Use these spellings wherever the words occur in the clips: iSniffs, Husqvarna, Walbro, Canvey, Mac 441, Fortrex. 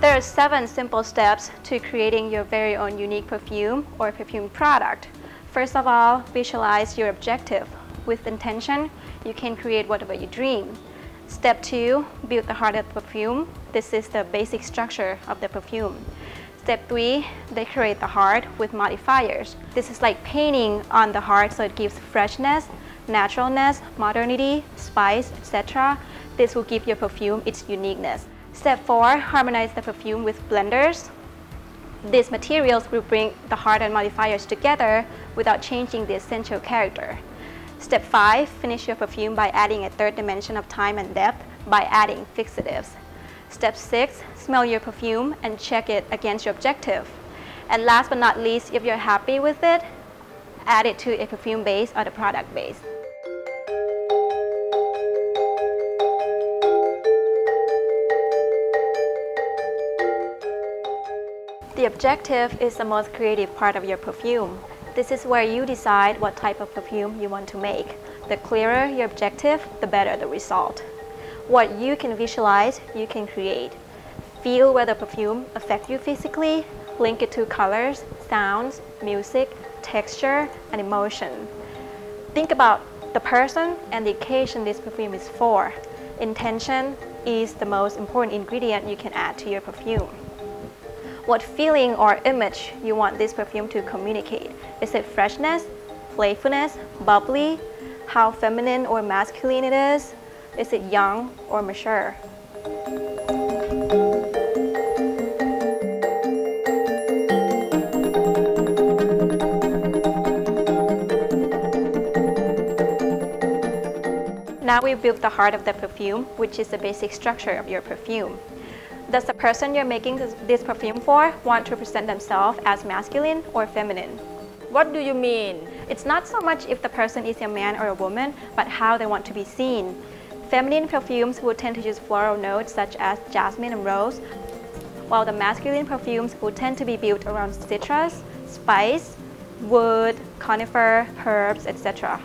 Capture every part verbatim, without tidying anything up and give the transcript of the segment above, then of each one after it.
There are seven simple steps to creating your very own unique perfume or perfume product. First of all, visualize your objective. With intention, you can create whatever you dream. Step two, build the heart of the perfume. This is the basic structure of the perfume. Step three, decorate the heart with modifiers. This is like painting on the heart, so it gives freshness, naturalness, modernity, spice, et cetera. This will give your perfume its uniqueness. Step four, harmonize the perfume with blenders. These materials will bring the heart and modifiers together without changing the essential character. Step five, finish your perfume by adding a third dimension of time and depth by adding fixatives. Step six, smell your perfume and check it against your objective. And last but not least, if you're happy with it, add it to a perfume base or a product base. The objective is the most creative part of your perfume. This is where you decide what type of perfume you want to make. The clearer your objective, the better the result. What you can visualize, you can create. Feel where the perfume affects you physically, link it to colors, sounds, music, texture, and emotion. Think about the person and the occasion this perfume is for. Intention is the most important ingredient you can add to your perfume. What feeling or image you want this perfume to communicate. Is it freshness, playfulness, bubbly? How feminine or masculine it is? Is it young or mature? Now we built the heart of the perfume, which is the basic structure of your perfume. Does the person you're making this, this perfume for want to present themselves as masculine or feminine? What do you mean? It's not so much if the person is a man or a woman, but how they want to be seen. Feminine perfumes will tend to use floral notes such as jasmine and rose, while the masculine perfumes will tend to be built around citrus, spice, wood, conifer, herbs, et cetera.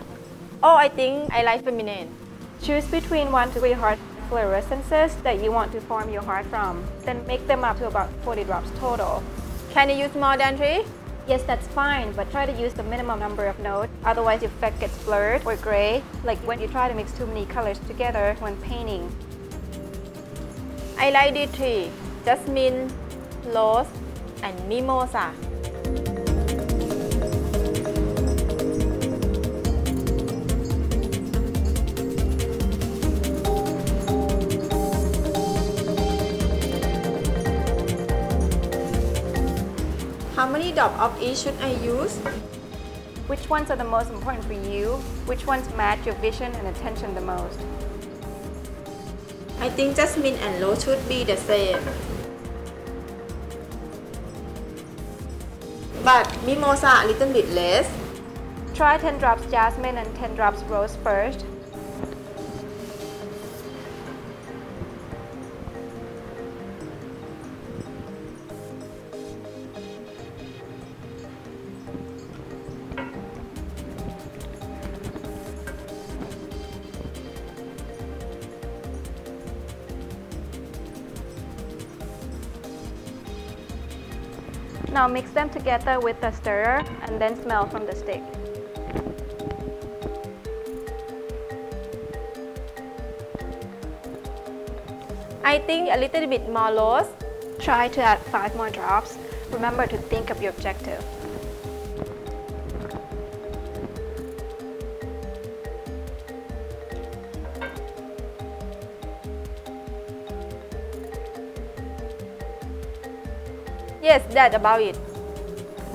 Oh, I think I like feminine. Choose between one to three heart fluorescences that you want to form your heart from. Then make them up to about forty drops total. Can you use more than three? Yes, that's fine, but try to use the minimum number of notes, otherwise the effect gets blurred or gray, like when you try to mix too many colors together when painting. I like the tree, jasmine, rose, and mimosa. How many drops of each should I use? Which ones are the most important for you? Which ones match your vision and attention the most? I think jasmine and rose should be the same. But mimosa a little bit less. Try ten drops jasmine and ten drops rose first. Now mix them together with the stirrer and then smell from the stick. I think a little bit more rose. Try to add five more drops. Remember to think of your objective. Yes, that's about it.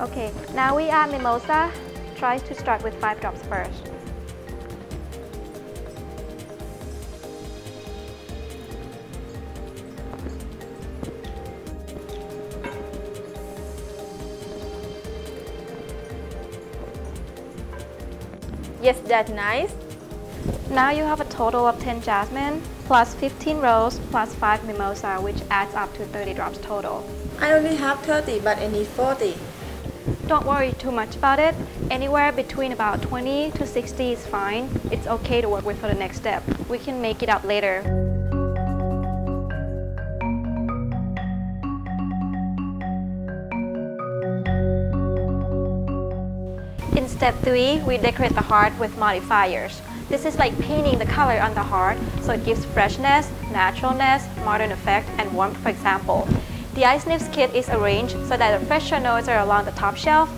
Okay, now we add mimosa. Try to start with five drops first. Yes, that's nice. Now you have a total of ten jasmine, plus fifteen rose, plus five mimosa, which adds up to thirty drops total. I only have thirty, but I need forty. Don't worry too much about it. Anywhere between about twenty to sixty is fine. It's okay to work with for the next step. We can make it up later. Step three, we decorate the heart with modifiers. This is like painting the color on the heart, so it gives freshness, naturalness, modern effect, and warmth, for example. The iSniffs kit is arranged so that the fresher notes are along the top shelf,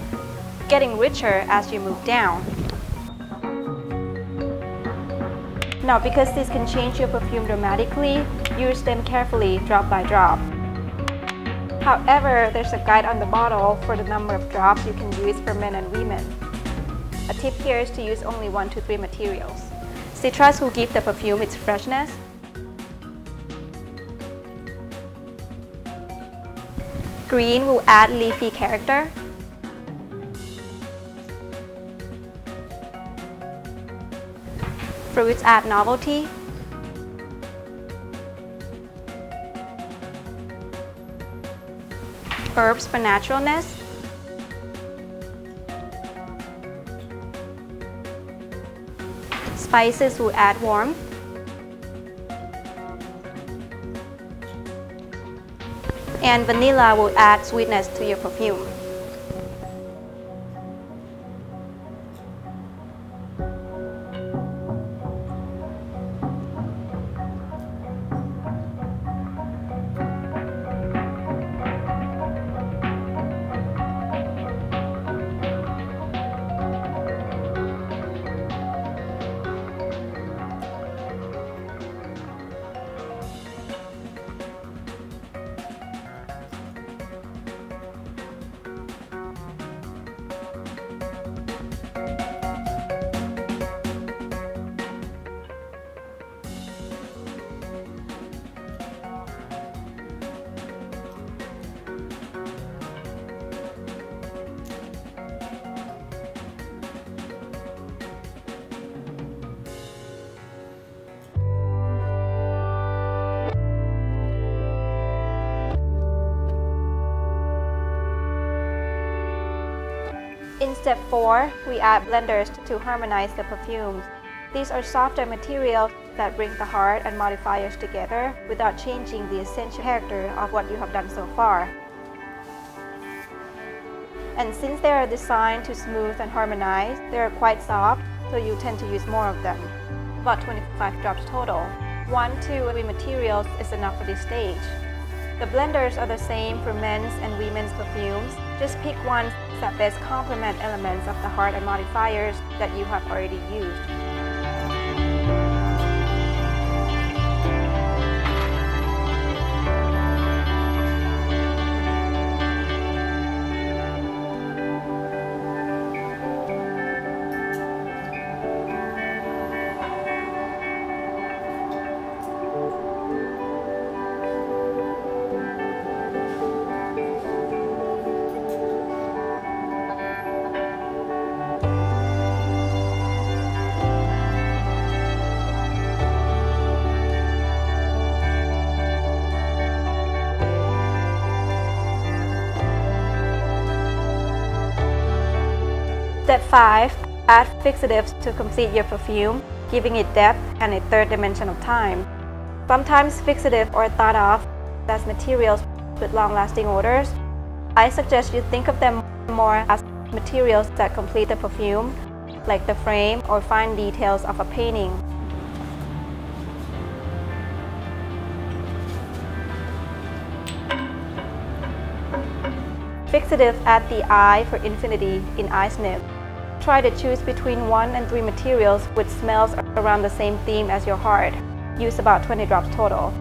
getting richer as you move down. Now, because these can change your perfume dramatically, use them carefully, drop by drop. However, there's a guide on the bottle for the number of drops you can use for men and women. A tip here is to use only one to three materials. Citrus will give the perfume its freshness. Green will add leafy character. Fruits add novelty. Herbs for naturalness. Spices will add warmth. And vanilla will add sweetness to your perfume. In step four, we add blenders to harmonize the perfumes. These are softer materials that bring the heart and modifiers together without changing the essential character of what you have done so far. And since they are designed to smooth and harmonize, they are quite soft, so you tend to use more of them. About twenty-five drops total. One to three materials is enough for this stage. The blenders are the same for men's and women's perfumes. Just pick one that best complement elements of the heart and modifiers that you have already used. Step five, add fixatives to complete your perfume, giving it depth and a third dimension of time. Sometimes fixatives are thought of as materials with long-lasting odors. I suggest you think of them more as materials that complete the perfume, like the frame or fine details of a painting. Fixatives add the I for infinity in iSniffs. Try to choose between one and three materials which smells around the same theme as your heart. Use about twenty drops total.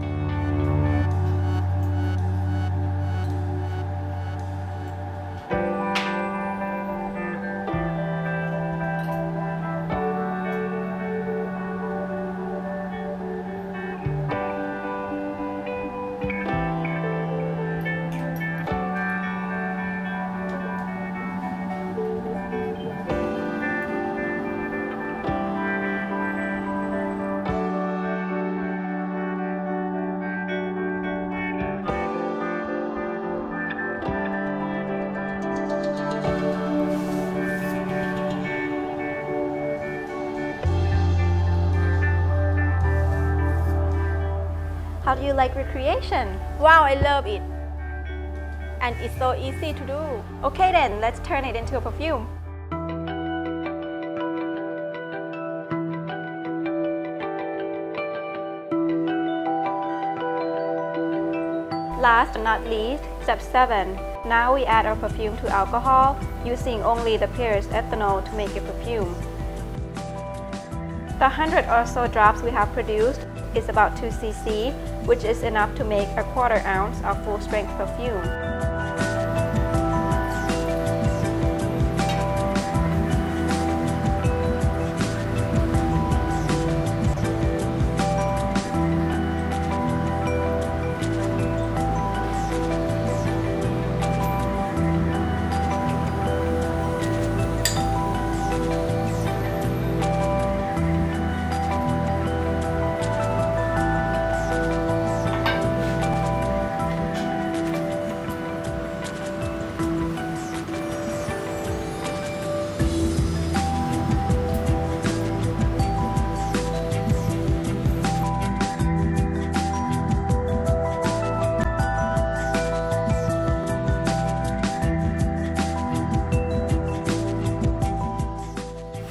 How do you like recreation? Wow, I love it! And it's so easy to do. Okay then, let's turn it into a perfume. Last but not least, step seven. Now we add our perfume to alcohol, using only the purest ethanol to make a perfume. The hundred or so drops we have produced is about two C C, which is enough to make a quarter ounce of full-strength perfume.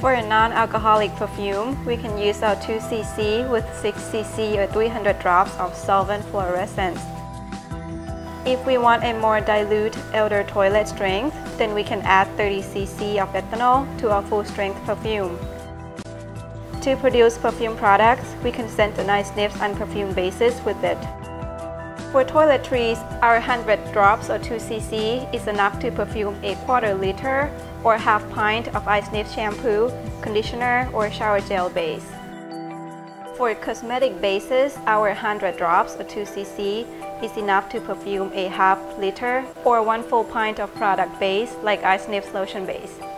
For a non-alcoholic perfume, we can use our two C C with six C C or three hundred drops of solvent fluorescence. If we want a more dilute elder toilet strength, then we can add thirty C C of ethanol to our full-strength perfume. To produce perfume products, we can scent an iSniffs unperfumed basis with it. For toiletries, our one hundred drops or two C C is enough to perfume a quarter liter or half pint of iSniffs shampoo, conditioner, or shower gel base. For cosmetic bases, our one hundred drops or two C C is enough to perfume a half liter or one full pint of product base like iSniffs lotion base.